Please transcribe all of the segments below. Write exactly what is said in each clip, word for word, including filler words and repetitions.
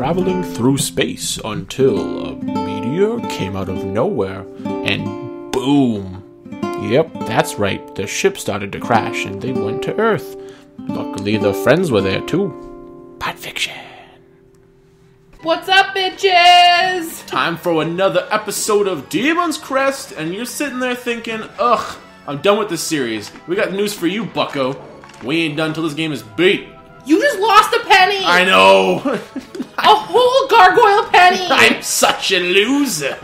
traveling through space until a meteor came out of nowhere and boom. Yep, that's right, the ship started to crash and they went to Earth. Luckily, their friends were there too. Podfiction. What's up, bitches? Time for another episode of Demon's Crest, and you're sitting there thinking, ugh, I'm done with this series. We got news for you, bucko. We ain't done till this game is beat. You just lost a penny! I know! A whole gargoyle penny! I'm such a loser!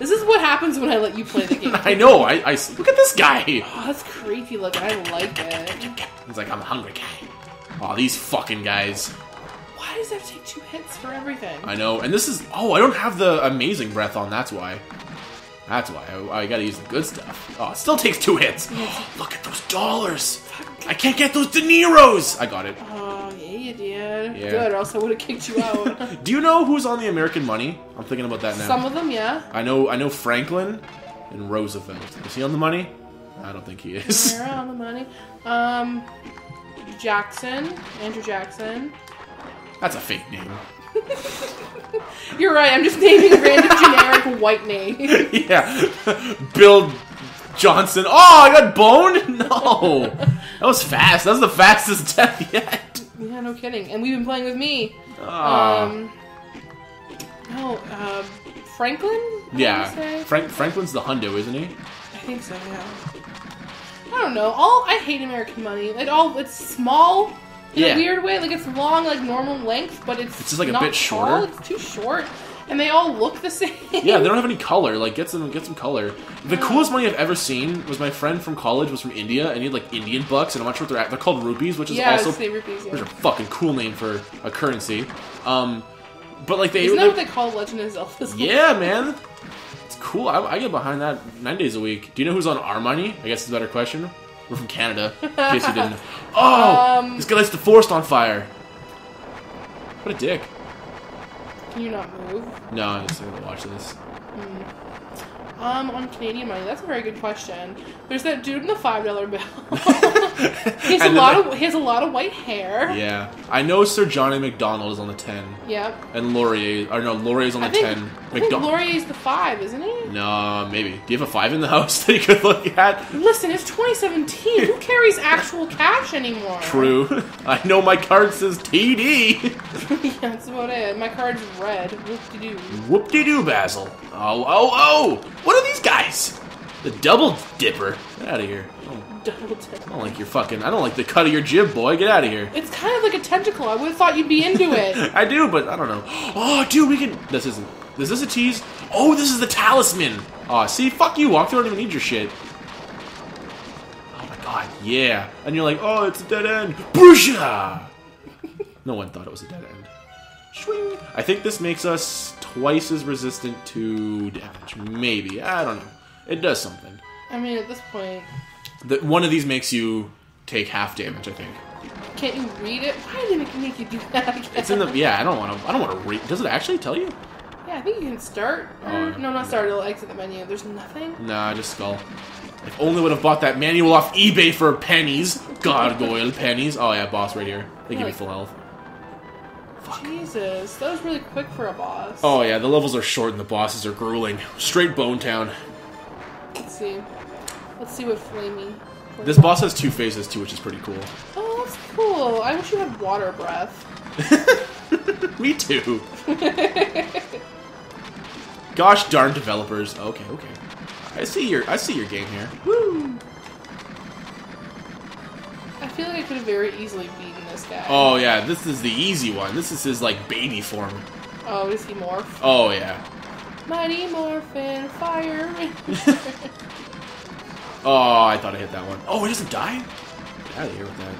This is what happens when I let you play the game. I know. I, I look at this guy. Oh, that's creepy looking. I like it. He's like, I'm a hungry guy. Oh, these fucking guys. Why does that take two hits for everything? I know. And this is. Oh, I don't have the amazing breath on. That's why. That's why I, I gotta use the good stuff. Oh, it still takes two hits. Oh, look at those dollars. Fuck. I can't get those De Niro's. I got it. Oh yeah, you did. Yeah. Good, or else I would have kicked you out. Do you know who's on the American money? I'm thinking about that now. Some of them, yeah. I know. I know Franklin and Roosevelt. Is he on the money? I don't think he is. They're on the money. Um, Jackson, Andrew Jackson. That's a fake name. You're right, I'm just naming random generic white names. Yeah. Bill Johnson. Oh, I got boned? No. That was fast. That was the fastest death yet. Yeah, no kidding. And we've been playing with me. Uh, um, no, uh, Franklin? Yeah. Frank Franklin's the hundo, isn't he? I think so, yeah. I don't know. All I hate American money. It all it's small. In yeah. a weird way, like it's long, like normal length, but it's, it's just like not a bit shorter. It's too short, and they all look the same. Yeah, they don't have any color. Like get some, get some color. The yeah. coolest money I've ever seen was my friend from college was from India, and he had like Indian bucks, and I'm not sure what they're they're called rupees, which is yeah, also rupees, yeah. which is a fucking cool name for a currency. Um, but like they isn't that what they call Legend of Zelda? Yeah, man, it's cool. I, I get behind that nine days a week. Do you know who's on our money? I guess is a better question. We're from Canada, in case you didn't know. Oh! Um, this guy lights the forest on fire. What a dick. Can you not move? No, I'm just going to watch this. Mm. Um, on Canadian money, that's a very good question. There's that dude in the five dollar bill. he, has a lot of, he has a lot of white hair. Yeah. I know Sir Johnny McDonald is on the ten. Yep. And Laurier, or no, Laurier's on the I think, ten. I think Laurier's the five, isn't he? No, maybe. Do you have a five in the house that you could look at? Listen, it's twenty seventeen. Who carries actual cash anymore? True. I know my card says T D. Yeah, that's about it. My card's red. Whoop-de-doo. Whoop-de-doo, Basil. Oh, oh, oh! What are these guys? The double dipper. Get out of here. Oh. Double dipper. I don't like your fucking... I don't like the cut of your jib, boy. Get out of here. It's kind of like a tentacle. I would have thought you'd be into it. I do, but I don't know. Oh, dude, we can... This isn't... Is this a tease? Oh, this is the talisman! Aw, oh, see? Fuck you, Wonk. You don't even need your shit. Oh my god, yeah. And you're like, oh, it's a dead end. Boosha! No one thought it was a dead end. Shwing! I think this makes us twice as resistant to damage. Maybe. I don't know. It does something. I mean, at this point... The, one of these makes you take half damage, I think. Can't you read it? Why did it make you do that again? It's in the... Yeah, I don't want to... I don't want to read... Does it actually tell you? Yeah, I think you can start. Or, oh, no, not start. It'll exit the menu. There's nothing. Nah, just skull. If only would have bought that manual off eBay for pennies. Gargoyle pennies. Oh, yeah, boss right here. They give me full health. Fuck. Jesus, that was really quick for a boss. Oh, yeah, the levels are short and the bosses are grueling. Straight Bone Town. Let's see. Let's see what Flamey... This boss has two phases, too, which is pretty cool. Oh, that's cool. I wish you had water breath. Me too. Gosh darn developers. Okay, okay. I see your I see your game here. Woo! I feel like I could have very easily beaten this guy. Oh yeah, this is the easy one. This is his like baby form. Oh, does he morph? Oh yeah. Mighty Morphin Fire. Oh, I thought I hit that one. Oh, he doesn't die? Get out of here with that.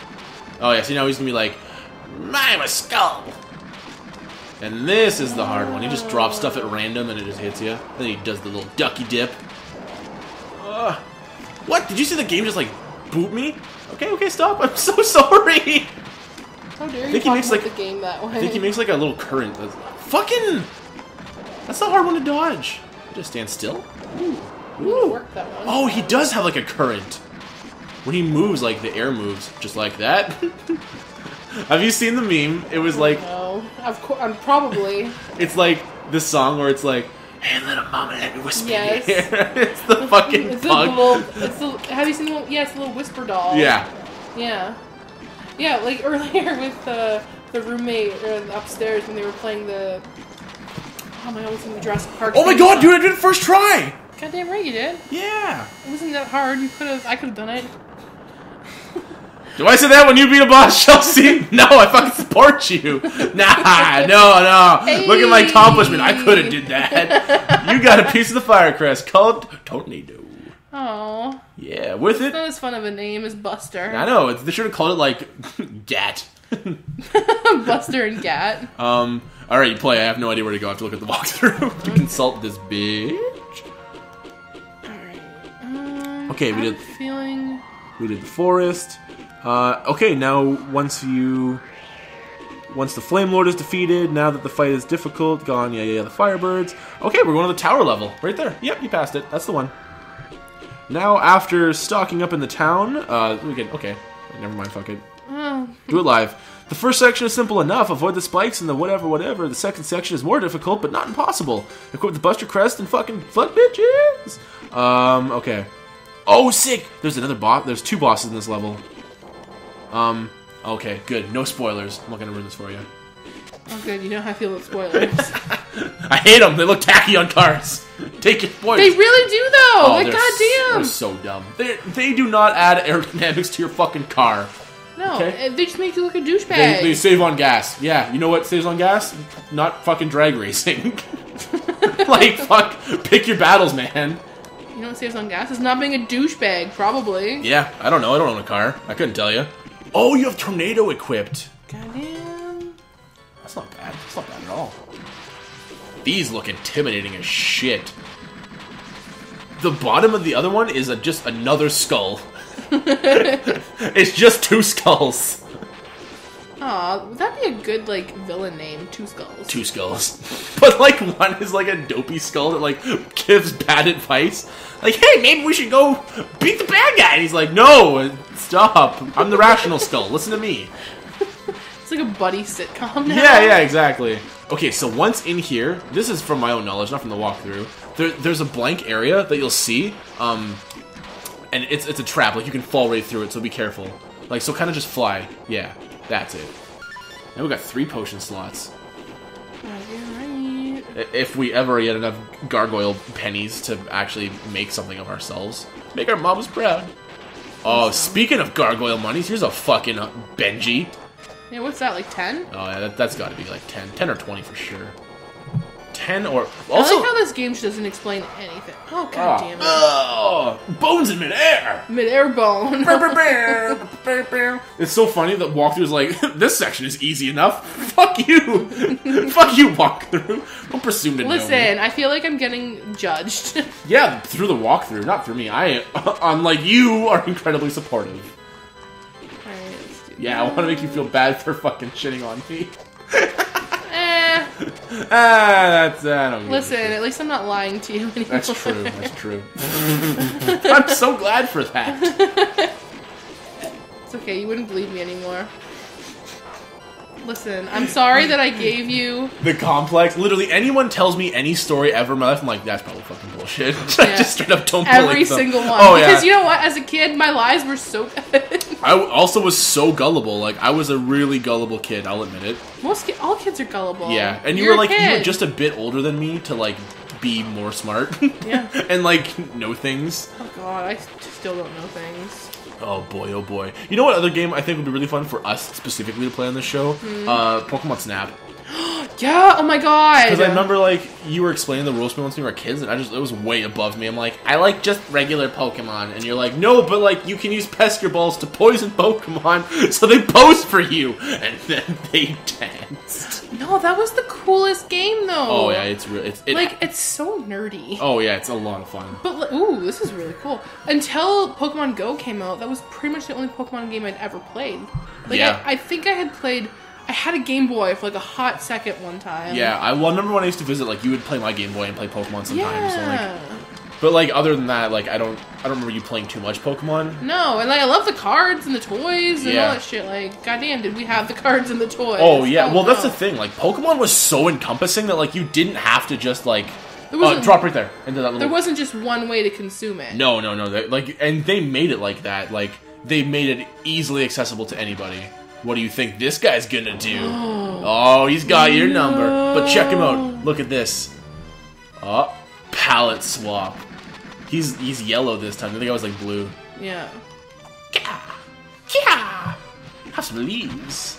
Oh yeah, see now he's gonna be like, I'm a skull! And this is the hard one. He just drops stuff at random and it just hits you. Then he does the little ducky dip. Uh, what? Did you see the game just like boot me? Okay, okay, stop. I'm so sorry. How dare you talk about the game that way? I think he makes like a little current. That's, fucking! That's the hard one to dodge. Just stand still. Ooh. Ooh. Oh, he does have like a current. When he moves, like the air moves, just like that. Have you seen the meme? It was like. No. Of course, um, probably. It's like this song where it's like, "Hey, little mama, let me whisper yes. in your ear." It's the fucking it's pug. A little, it's a, have you seen the little, yeah, it's a little whisper doll. Yeah. Yeah. Yeah, like earlier with uh, the roommate uh, upstairs when they were playing the... Oh my god, it was in the Jurassic Park. Oh my god, dude, I did it first try! Goddamn right you did. Yeah. It wasn't that hard. You could have... I could have done it. Do I say that when you beat a boss, Chelsea? No, I fucking support you. Nah, no, no. Hey. Look at my accomplishment. I could have did that. You got a piece of the Firecrest called Tornado. Oh. Yeah, with That's it. Not as fun of a name as Buster. I know. They should have called it like Gat. Buster and Gat. Um. All right, you play. I have no idea where to go. I have to look at the walkthrough to okay. consult this bitch. All right. Um, okay, we did. Feeling. We did the forest. Uh, okay, now once you, once the Flame Lord is defeated, now that the fight is difficult, gone, yeah, yeah, yeah, the Firebirds. Okay, we're going to the tower level, right there. Yep, you passed it. That's the one. Now, after stocking up in the town, uh, we can, okay, never mind, fuck it. Oh. Do it live. The first section is simple enough, avoid the spikes and the whatever, whatever. The second section is more difficult, but not impossible. Equip the Buster Crest and fucking fuck bitches! Um, okay. Oh, sick! There's another boss, there's two bosses in this level. Um, okay, good. No spoilers. I'm not going to ruin this for you. Oh, good. You know how I feel about spoilers. I hate them. They look tacky on cards. Take your spoilers. They really do, though. Oh, like, goddamn. They're so dumb. They they do not add aerodynamics to your fucking car. No. Okay? They just make you look a douchebag. They, they save on gas. Yeah. You know what saves on gas? Not fucking drag racing. Like, fuck. Pick your battles, man. You know what saves on gas? It's not being a douchebag, probably. Yeah. I don't know. I don't own a car. I couldn't tell you. Oh, you have Tornado equipped. Goddamn. That's not bad. That's not bad at all. These look intimidating as shit. The bottom of the other one is a, just another skull. It's just two skulls. Aw, would that be a good, like, villain name? Two Skulls. Two Skulls. But, like, one is, like, a dopey skull that, like, gives bad advice. Like, hey, maybe we should go beat the bad guy. And he's like, no, stop. I'm the rational skull. Listen to me. It's like a buddy sitcom now. Yeah, yeah, exactly. Okay, so once in here, this is from my own knowledge, not from the walkthrough. There, there's a blank area that you'll see, um, and it's, it's a trap. Like, you can fall right through it, so be careful. Like, so kind of just fly. Yeah. That's it. Now we got three potion slots. Right. If we ever get enough gargoyle pennies to actually make something of ourselves. Make our moms proud. Oh, speaking of gargoyle monies, here's a fucking Benji. Yeah, what's that, like ten? Oh, yeah, that, that's gotta be like ten. ten or twenty for sure. ten or... Also, I like how this game doesn't explain anything. Oh, god oh. damn it. Oh, bones in midair! Midair bone. It's so funny that walkthrough's like, this section is easy enough. Fuck you! Fuck you, walkthrough. Don't presume to Listen, know Listen, I feel like I'm getting judged. Yeah, through the walkthrough, not through me. I, unlike you, are incredibly supportive. Alright, let's do Yeah, that. I want to make you feel bad for fucking shitting on me. Ah, that's... I don't Listen, at least I'm not lying to you anymore. That's true, that's true. I'm so glad for that. It's okay, you wouldn't believe me anymore. Listen, I'm sorry that I gave you... The complex. Literally, anyone tells me any story ever in my life, I'm like, that's probably fucking bullshit. I yeah. just straight up don't believe them. Every single one. Oh, because yeah. you know what? As a kid, my lies were so bad. I also was so gullible. Like, I was a really gullible kid, I'll admit it. Most ki All kids are gullible. Yeah, and You're you were like, you were just a bit older than me to, like, be more smart. Yeah. And, like, know things. Oh, God, I still don't know things. Oh boy, oh boy. You know what other game I think would be really fun for us specifically to play on this show? Mm. Uh, Pokemon Snap. Yeah, oh my god! Because I remember, like, you were explaining the rules to me once we were kids, and I just, it was way above me. I'm like, I like just regular Pokemon. And you're like, no, but, like, you can use Pesker Balls to poison Pokemon, so they pose for you! And then they danced. No, that was the coolest game, though! Oh, yeah, it's really... It's, it, like, it's so nerdy. Oh, yeah, it's a lot of fun. But, like, ooh, this is really cool. Until Pokemon Go came out, that was pretty much the only Pokemon game I'd ever played. Like, yeah. I, I think I had played... I had a Game Boy for like a hot second one time. Yeah, I well, remember when I used to visit, like, you would play my Game Boy and play Pokemon sometimes. Yeah. So, like, But like other than that, like I don't I don't remember you playing too much Pokemon. No, and like I love the cards and the toys and yeah. all that shit. Like, goddamn, did we have the cards and the toys? Oh yeah, oh, well no. that's the thing. Like Pokemon was so encompassing that like you didn't have to just like uh, drop right there into that little. There wasn't just one way to consume it. No, no, no. They, like, and they made it like that. Like they made it easily accessible to anybody. What do you think this guy's gonna do? Oh, oh he's got your no. number. But check him out. Look at this. Oh, palette swap. He's he's yellow this time. I think I was like blue. Yeah. Yeah. Yeah. Have some leaves.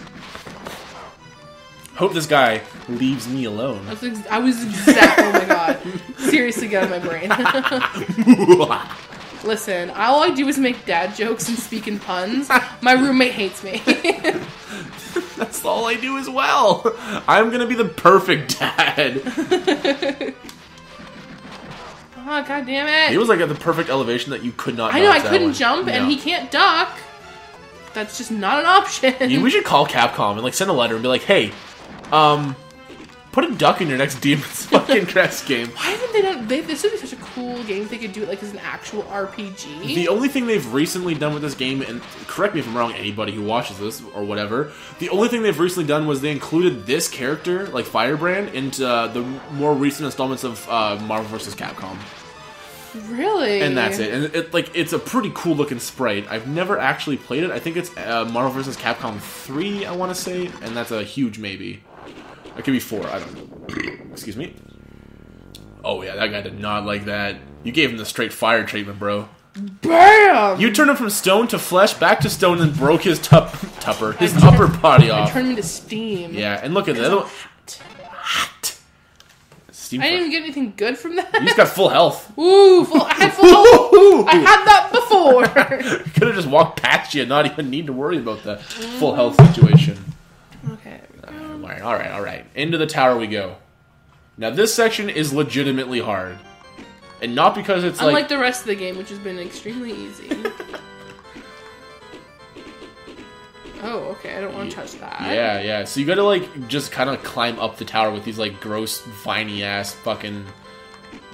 Hope this guy leaves me alone. That's ex I was exactly. Oh my god. Seriously, got in my brain. Listen, all I do is make dad jokes and speak in puns. My roommate hates me. That's all I do as well. I'm gonna be the perfect dad. Oh, god damn it. He was like at the perfect elevation that you could not I know, I couldn't one. jump, no. and he can't duck. That's just not an option. Yeah, we should call Capcom and like send a letter and be like, hey, um... put a duck in your next Demon's fucking Crest game. Why haven't they done... They, this would be such a cool game if they could do it like as an actual R P G. The only thing they've recently done with this game, and correct me if I'm wrong, anybody who watches this or whatever, the only thing they've recently done was they included this character, like Firebrand, into uh, the more recent installments of uh, Marvel versus. Capcom. Really? And that's it. And it, like, it's a pretty cool looking sprite. I've never actually played it. I think it's uh, Marvel versus. Capcom three, I want to say, and that's a huge maybe. It could be four, I don't know. Excuse me. Oh yeah, that guy did not like that. You gave him the straight fire treatment, bro. BAM! You turned him from stone to flesh, back to stone, and broke his tup tupper, his I upper turned, body off. I turned him to steam. Yeah, and look at that. Hot. Hot. Steam I fire. Didn't even get anything good from that. You just got full health. Ooh, full, I had full health. I had that before. Could have just walked past you and not even need to worry about the full health situation. Okay. Alright, alright, alright. Into the tower we go. Now this section is legitimately hard. And not because it's Unlike like... Unlike the rest of the game, which has been extremely easy. Oh, okay, I don't want to touch that. Yeah, yeah. So you gotta like, just kind of climb up the tower with these like gross, viney-ass fucking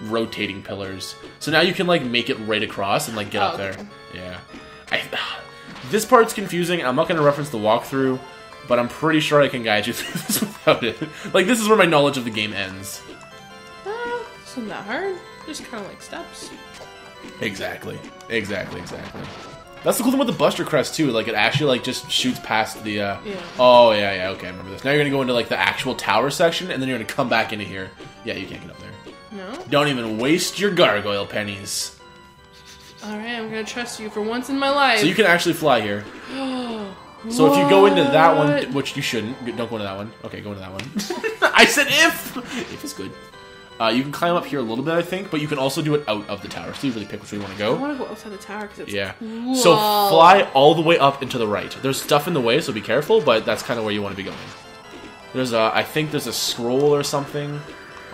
rotating pillars. So now you can like make it right across and like get oh, up there. Okay. Yeah. I, this part's confusing. I'm not gonna reference the walkthrough. But I'm pretty sure I can guide you through this without it. Like, this is where my knowledge of the game ends. Uh, it's not hard. Just kind of like steps. Exactly. Exactly, exactly. That's the cool thing with the Buster Crest, too. Like, it actually, like, just shoots past the, uh... Yeah. Oh, yeah, yeah, okay, I remember this. Now you're gonna go into, like, the actual tower section, and then you're gonna come back into here. Yeah, you can't get up there. No? Don't even waste your gargoyle pennies. Alright, I'm gonna trust you for once in my life. So you can actually fly here. Oh. So what? If you go into that one, which you shouldn't, don't go into that one. Okay, go into that one. I said if! If is good. Uh, you can climb up here a little bit, I think, but you can also do it out of the tower. So you really pick which way you want to go. I want to go outside the tower because it's yeah. cool. So fly all the way up and to the right. There's stuff in the way, so be careful, but that's kind of where you want to be going. There's a, I think there's a scroll or something.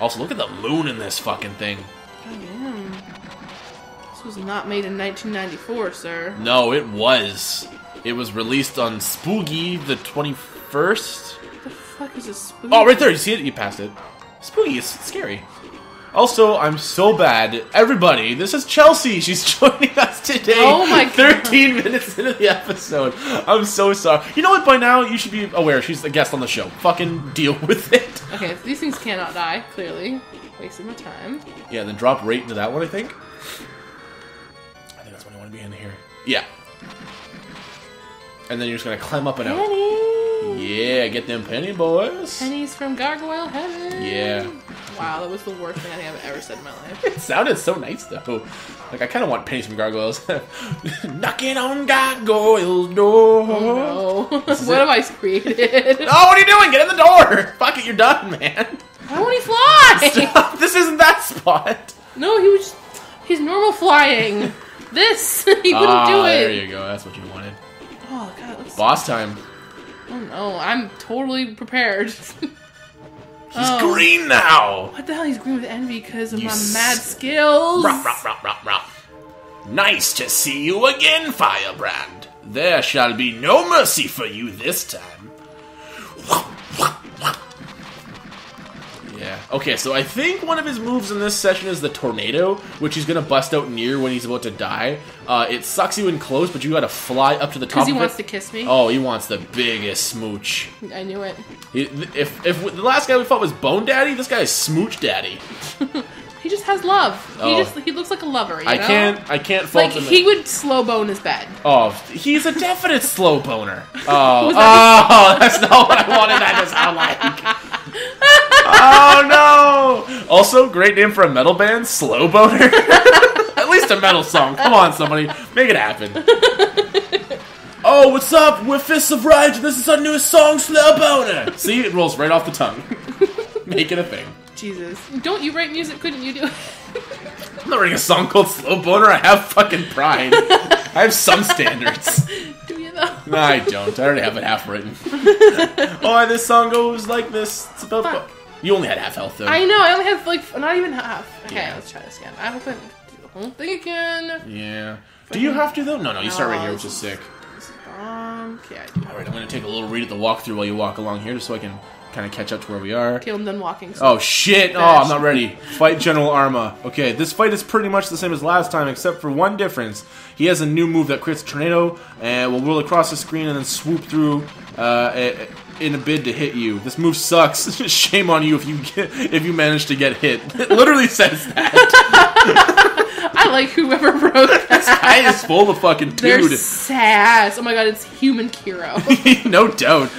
Also, look at the moon in this fucking thing. Oh, yeah. This was not made in nineteen ninety-four, sir. No, it was. It was released on Spooky the twenty-first. What the fuck is a Spooky? Oh, right there. You see it? You passed it. Spooky is scary. Also, I'm so bad. Everybody, this is Chelsea. She's joining us today. Oh my god. thirteen minutes into the episode. I'm so sorry. You know what? By now, you should be aware. She's a guest on the show. Fucking deal with it. Okay, these things cannot die, clearly. Wasted my time. Yeah, then drop right into that one, I think. I think that's what I want to be in here. Yeah. And then you're just gonna climb up and out. Penny. Yeah, get them penny boys. Pennies from Gargoyle Heaven. Yeah. Wow, that was the worst thing I think I've ever said in my life. It sounded so nice though. Like I kind of want pennies from gargoyles. Knocking on gargoyles door. Oh, no. What it. have I created? Oh, what are you doing? Get in the door. Fuck it, you're done, man. Why won't he fly? Stop. This isn't that spot. No, he was. Just, he's normal flying. This he wouldn't ah, do it. There you go. That's what you wanted. Oh, God, boss time. Oh no, I'm totally prepared. He's oh. green now! What the hell? He's green with envy because of you my mad skills. Ruff, ruff, ruff, ruff, ruff. Nice to see you again, Firebrand. There shall be no mercy for you this time. Yeah. Okay, so I think one of his moves in this session is the tornado, which he's going to bust out near when he's about to die. Uh, it sucks you in close, but you got to fly up to the top of it. Because he wants to kiss me? Oh, he wants the biggest smooch. I knew it. He, if, if the last guy we fought was Bone Daddy, this guy is Smooch Daddy. He just has love. Oh. He just—he looks like a lover. You I know? can't. I can't. Fault like him he would slow bone his bed. Oh, he's a definite slow boner. Oh, that oh, that's not what I wanted. That is not like. Oh no! Also, great name for a metal band, Slow Boner. At least a metal song. Come on, somebody, make it happen. Oh, what's up? We're Fists of Rage. This is our newest song, Slow Boner. See, it rolls right off the tongue. Make it a thing. Jesus. Don't you write music? Couldn't you do it? I'm not writing a song called Slow Boner. I have fucking pride. I have some standards. Do you though? No, I don't. I already have it half written. Oh, this song goes like this. It's about... Fuck. You only had half health, though. I know. I only have, like, not even half. Okay, yeah. Let's try this again. I hope I don't have to do the whole thing again. Yeah. Do you have to, though? No, no. You start right here, which is sick. Um, okay, I do. Alright, I'm going to take a little read at the walkthrough while you walk along here just so I can... kind of catch up to where we are. Okay, I'm done walking. So oh, shit! Finish. Oh, I'm not ready. Fight General Arma. Okay, this fight is pretty much the same as last time, except for one difference. He has a new move that creates a tornado, and will roll across the screen and then swoop through uh, in a bid to hit you. This move sucks. Shame on you if you get, if you manage to get hit. It literally says that. I like whoever wrote that. This guy is full of fucking dude. They're sass. Oh my god, it's human Kiro. No doubt.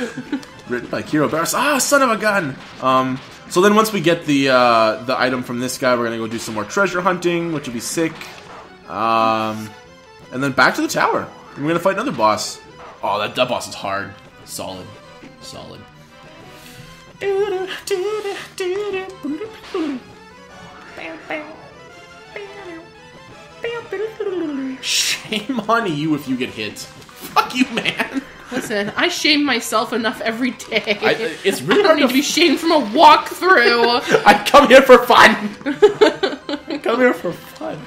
Written by Kiro Barris. Ah, son of a gun! Um, so then once we get the uh, the item from this guy, we're going to go do some more treasure hunting, which would be sick. Um, and then back to the tower. We're going to fight another boss. Oh, that, that boss is hard. Solid. Solid. Shame on you if you get hit. Fuck you, man! Listen, I shame myself enough every day. I, it's really I don't hard need to be shamed from a walkthrough. I come here for fun. I come here for fun.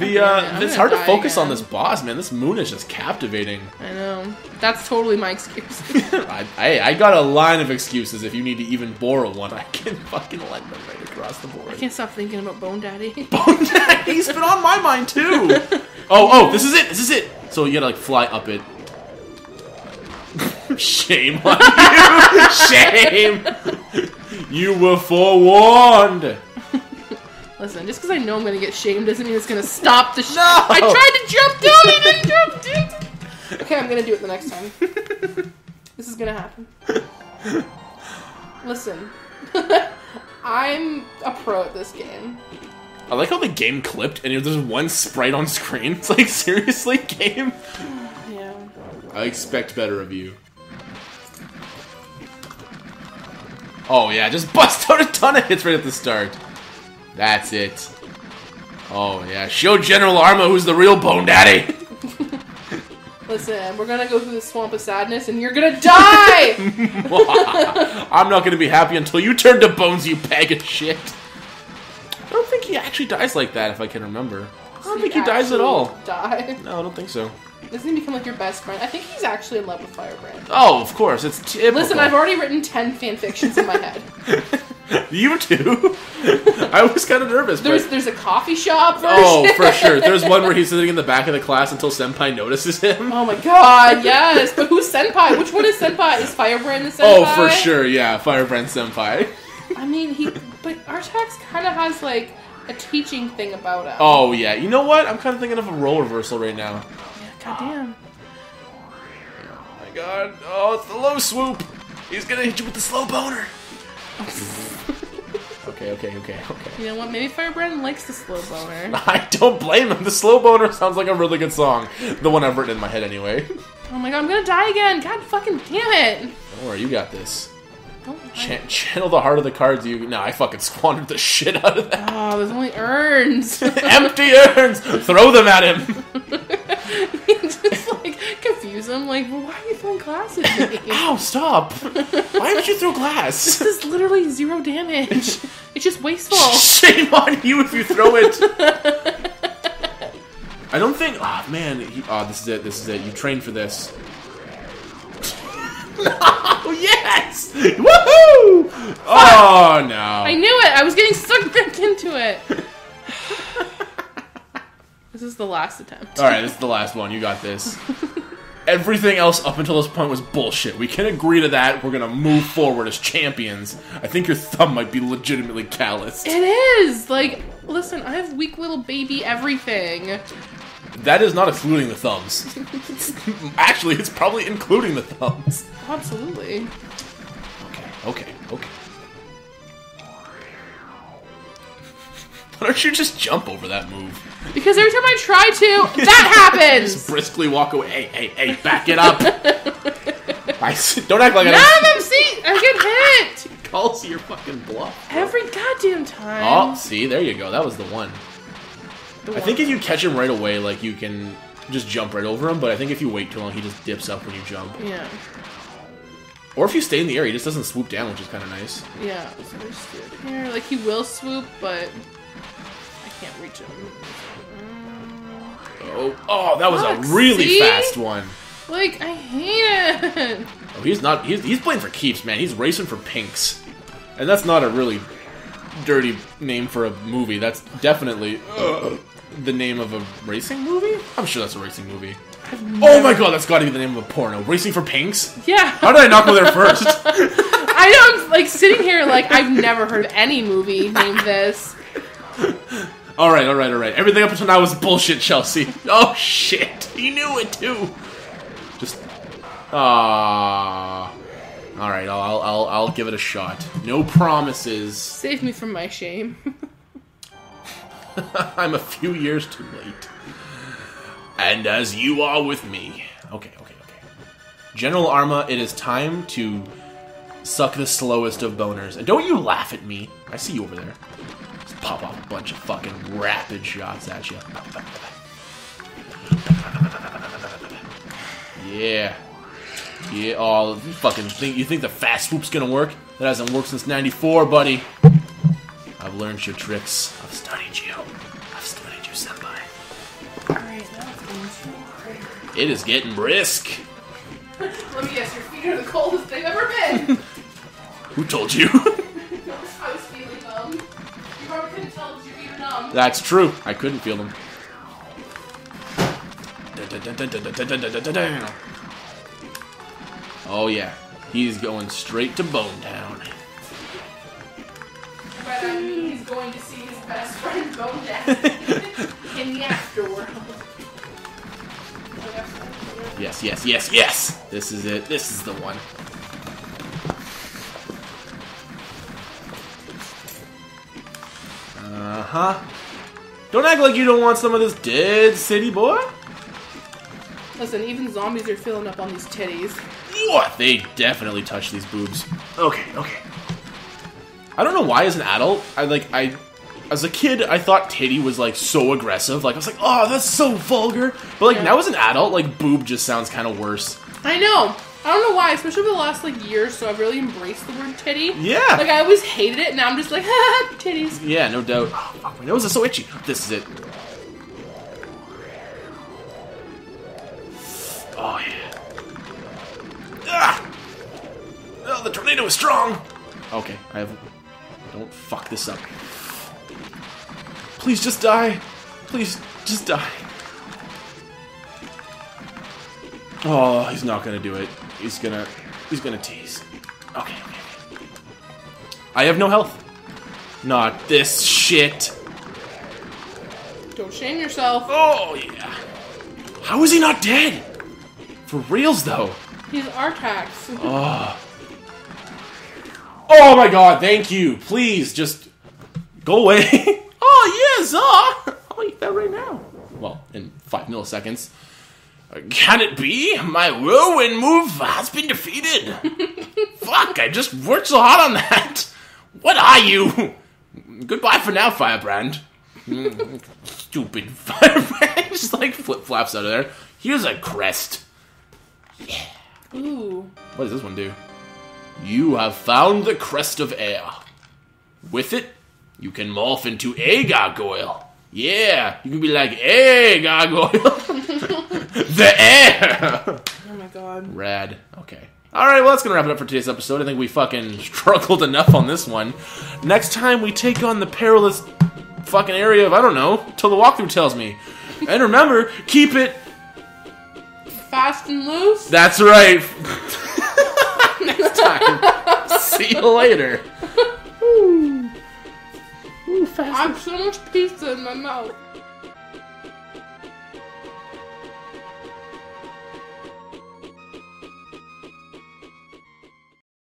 The uh, oh, man, it's hard to focus again. on this boss, man. This moon is just captivating. I know. That's totally my excuse. I, I I got a line of excuses. If you need to even borrow one, I can fucking lend them right across the board. I can't stop thinking about Bone Daddy. Bone Daddy's been on my mind too. Oh oh, this is it. This is it. So you gotta like fly up it. Shame on you! Shame! You were forewarned! Listen, just because I know I'm going to get shamed doesn't mean it's going to stop the sh- No! I tried to jump down, I didn't jump down! Okay, I'm going to do it the next time. This is going to happen. Listen. I'm a pro at this game. I like how the game clipped and there's one sprite on screen. It's like, seriously, game? Yeah. I expect better of you. Oh yeah, just bust out a ton of hits right at the start. That's it. Oh yeah, show General Arma who's the real Bone Daddy! Listen, we're gonna go through the swamp of sadness and you're gonna die! I'm not gonna be happy until you turn to bones, you bag of shit. I don't think he actually dies like that, if I can remember. I don't he think he dies at all. Die? No, I don't think so. Doesn't he become like your best friend? I think he's actually in love with Firebrand. Oh, of course. It's typical. Listen, I've already written ten fan fictions in my head. You too? I was kind of nervous. There's but... there's a coffee shop version. Oh, for sure. There's one where he's sitting in the back of the class until Senpai notices him. Oh my god, yes. But who's Senpai? Which one is Senpai? Is Firebrand the Senpai? Oh, for sure, yeah. Firebrand Senpai. I mean, he... But Artax kind of has, like, a teaching thing about him. Oh, yeah. You know what? I'm kind of thinking of a role reversal right now. God damn. Oh my god. Oh, it's the low swoop. He's gonna hit you with the slow boner. okay, okay, okay, okay. You know what? Maybe Firebrand likes the slow boner. I don't blame him. The slow boner sounds like a really good song. The one I've written in my head anyway. Oh my god, I'm gonna die again. God fucking damn it. Don't worry, you got this. Don't Ch channel the heart of the cards you... No, I fucking squandered the shit out of that. Oh, there's only urns. Empty urns. Throw them at him. Just like confuse him, like, well, why are you throwing glass at me? Ow, stop! Why would you throw glass? This is literally zero damage. It's just wasteful. Shame on you if you throw it. I don't think. Ah, oh, man. He, oh, this is it. This is it. You trained for this. Oh yes! Woohoo! Woo! Oh no! I knew it! I was getting sucked back into it! This is the last attempt. Alright, this is the last one. You got this. Everything else up until this point was bullshit. We can agree to that. We're gonna move forward as champions. I think your thumb might be legitimately calloused. It is! Like, listen, I have weak little baby everything. That is not excluding the thumbs. Actually, it's probably including the thumbs. Absolutely. Okay, okay, okay. Why don't you just jump over that move? Because every time I try to, that happens! Just briskly walk away. Hey, hey, hey, back it up! I, don't act like no, I... No, I'm see, I get hit! He calls your fucking bluff. Every goddamn time. Oh, see, there you go. That was the one. The I one. think if you catch him right away, like, you can just jump right over him, but I think if you wait too long, he just dips up when you jump. Yeah. Or if you stay in the air, he just doesn't swoop down, which is kind of nice. Yeah, it's very stupid here. Like, he will swoop, but... can't reach him. Oh, oh, that was Look, a really see? fast one. Like, I hate it. Oh, he's not, he's, he's playing for keeps, man. He's racing for pinks. And that's not a really dirty name for a movie. That's definitely uh, the name of a racing movie? I'm sure that's a racing movie. Oh my god, that's gotta be the name of a porno. Racing for pinks? Yeah. How did I not go there first? I know, I'm like sitting here like, I've never heard any movie named this. Alright, alright, alright. Everything up until now was bullshit, Chelsea. Oh, shit. He knew it, too. Just... Aww. Alright, I'll, I'll, I'll give it a shot. No promises. Save me from my shame. I'm a few years too late. And as you are with me. Okay, okay, okay. General Arma, it is time to suck the slowest of boners. And don't you laugh at me. I see you over there. Pop off a bunch of fucking rapid shots at you. Yeah. Yeah, oh, you fucking think, you think the fast swoop's gonna work? That hasn't worked since ninety-four, buddy. I've learned your tricks. I've studied you. I've studied you, senpai. Alright, that was It is getting brisk. Let me guess, your feet are the coldest they've ever been. Who told you? That's true. I couldn't feel them. Oh yeah, he's going straight to Bone Town. But I mean, he's going to see his best friend Bone Down in the afterworld. Yes, yes, yes, yes. This is it. This is the one. Uh-huh. Don't act like you don't want some of this dead city, boy. Listen, even zombies are filling up on these titties. What? They definitely touch these boobs. Okay, okay. I don't know why as an adult, I like, I... As a kid, I thought titty was, like, so aggressive. Like, I was like, oh, that's so vulgar. But, like, yeah. Now as an adult, like, boob just sounds kind of worse. I know. I don't know why, especially over the last, like, year or so, I've really embraced the word titty. Yeah! Like, I always hated it, and now I'm just like, ha, titties. Yeah, no doubt. Oh, fuck, my nose is so itchy. This is it. Oh, yeah. Ah! Oh, the tornado is strong! Okay, I have... Don't fuck this up. Please just die. Please just die. Oh, he's not gonna do it. He's gonna... He's gonna tease. Okay, okay. I have no health. Not this shit. Don't shame yourself. Oh, yeah. How is he not dead? For reals, though. He's Artax. Oh. Oh, my God. Thank you. Please, just... Go away. Oh, yes. Uh, I'll eat that right now. Well, in five milliseconds. Can it be? My whirlwind move has been defeated. Fuck, I just worked so hard on that. What are you? Goodbye for now, Firebrand. Stupid Firebrand. Just like flip-flops out of there. Here's a crest. Yeah. Ooh. What does this one do? You have found the crest of air. With it, you can morph into a gargoyle. Yeah, you can be like, hey, gargoyle. The air! Oh my god. Rad. Okay. Alright, well, that's going to wrap it up for today's episode. I think we fucking struggled enough on this one. Next time, we take on the perilous fucking area of, I don't know, until the walkthrough tells me. And remember, keep it... fast and loose? That's right. Next time. See you later. Ooh. Ooh, fast. I have so much pizza in my mouth.